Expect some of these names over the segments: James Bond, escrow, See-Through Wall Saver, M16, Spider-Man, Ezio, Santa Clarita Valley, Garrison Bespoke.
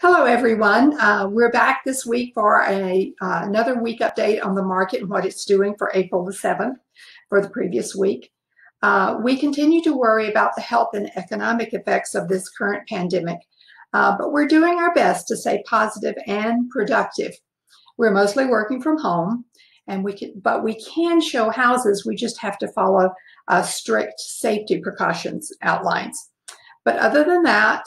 Hello, everyone. We're back this week for another week update on the market and what it's doing for April the 7th for the previous week. We continue to worry about the health and economic effects of this current pandemic, but we're doing our best to stay positive and productive. We're mostly working from home, and we can show houses. We just have to follow strict safety precautions outlines. But other than that,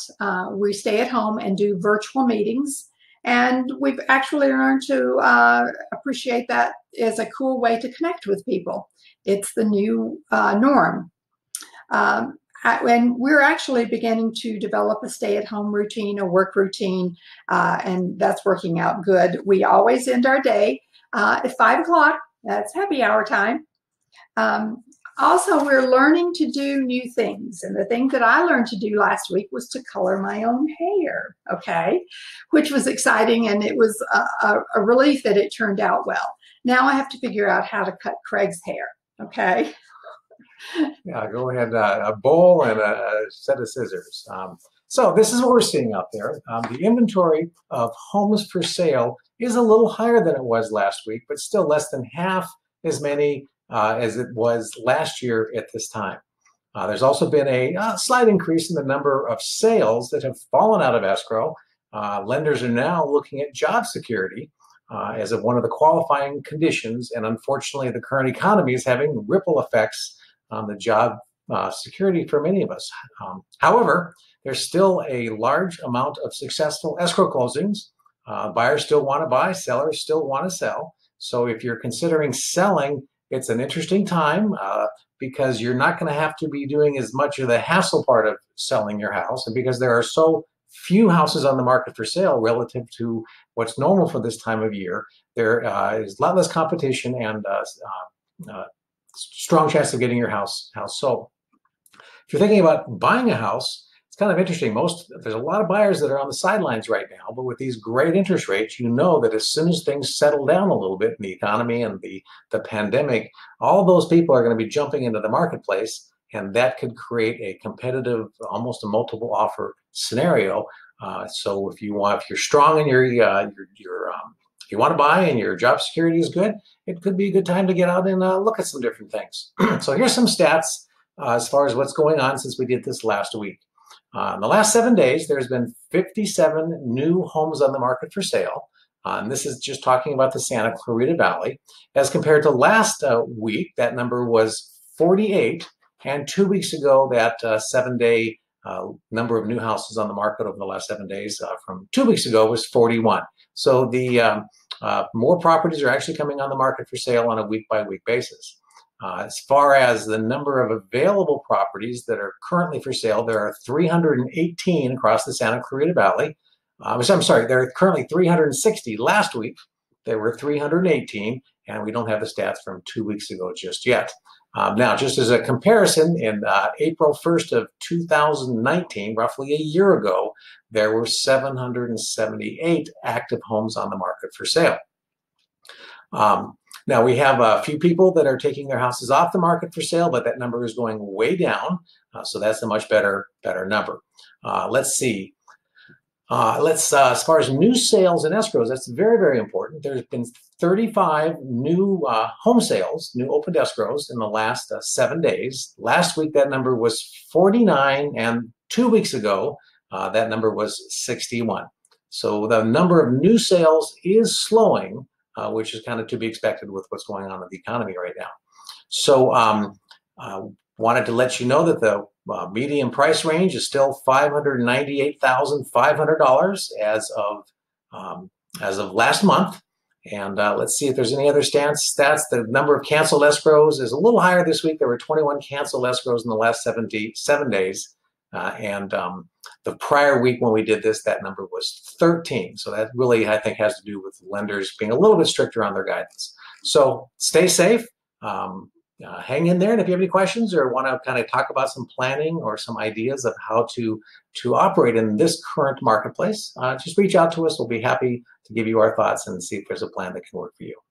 we stay at home and do virtual meetings. And we've actually learned to appreciate that as a cool way to connect with people. It's the new norm. And we're actually beginning to develop a stay-at-home routine, a work routine, and that's working out good. We always end our day at 5 o'clock. That's happy hour time. Also, we're learning to do new things. And the thing that I learned to do last week was to color my own hair, okay? Which was exciting, and it was a relief that it turned out well. Now I have to figure out how to cut Craig's hair, okay? Yeah, go ahead, a bowl and a set of scissors. So this is what we're seeing out there. The inventory of homes for sale is a little higher than it was last week, but still less than half as many as it was last year at this time. There's also been a slight increase in the number of sales that have fallen out of escrow. Lenders are now looking at job security as one of the qualifying conditions, and unfortunately the current economy is having ripple effects on the job security for many of us. However, there's still a large amount of successful escrow closings. Buyers still want to buy, sellers still want to sell. So if you're considering selling, it's an interesting time because you're not going to have to be doing as much of the hassle part of selling your house, and because there are so few houses on the market for sale relative to what's normal for this time of year, there is a lot less competition and strong chance of getting your house sold. If you're thinking about buying a house, it's kind of interesting. There's a lot of buyers that are on the sidelines right now, but with these great interest rates, you know that as soon as things settle down a little bit in the economy and the pandemic, all those people are going to be jumping into the marketplace, and that could create a competitive, almost a multiple offer scenario. So if you're strong and you want to buy and your job security is good, it could be a good time to get out and look at some different things. So here's some stats as far as what's going on since we did this last week. In the last 7 days, there's been 57 new homes on the market for sale. And this is just talking about the Santa Clarita Valley. As compared to last week, that number was 48. And 2 weeks ago, that seven-day number of new houses on the market over the last 7 days from 2 weeks ago was 41. So the more properties are actually coming on the market for sale on a week-by-week basis. As far as the number of available properties that are currently for sale, there are 318 across the Santa Clarita Valley. There are currently 360. Last week, there were 318, and we don't have the stats from 2 weeks ago just yet. Now, just as a comparison, in April 1st of 2019, roughly a year ago, there were 778 active homes on the market for sale. Now, we have a few people that are taking their houses off the market for sale, but that number is going way down, so that's a much better number. Let's see. As far as new sales and escrows, that's very, very important. There's been 35 new home sales, new opened escrows in the last 7 days. Last week, that number was 49, and 2 weeks ago, that number was 61. So the number of new sales is slowing, which is kind of to be expected with what's going on in the economy right now. So wanted to let you know that the median price range is still $598,500 as of last month. And let's see if there's any other stats. The number of canceled escrows is a little higher this week. There were 21 canceled escrows in the last 7 days. The prior week when we did this, that number was 13. So that really, I think, has to do with lenders being a little bit stricter on their guidance. So stay safe. Hang in there, and if you have any questions or want to kind of talk about some planning or some ideas of how to operate in this current marketplace, just reach out to us. We'll be happy to give you our thoughts and see if there's a plan that can work for you.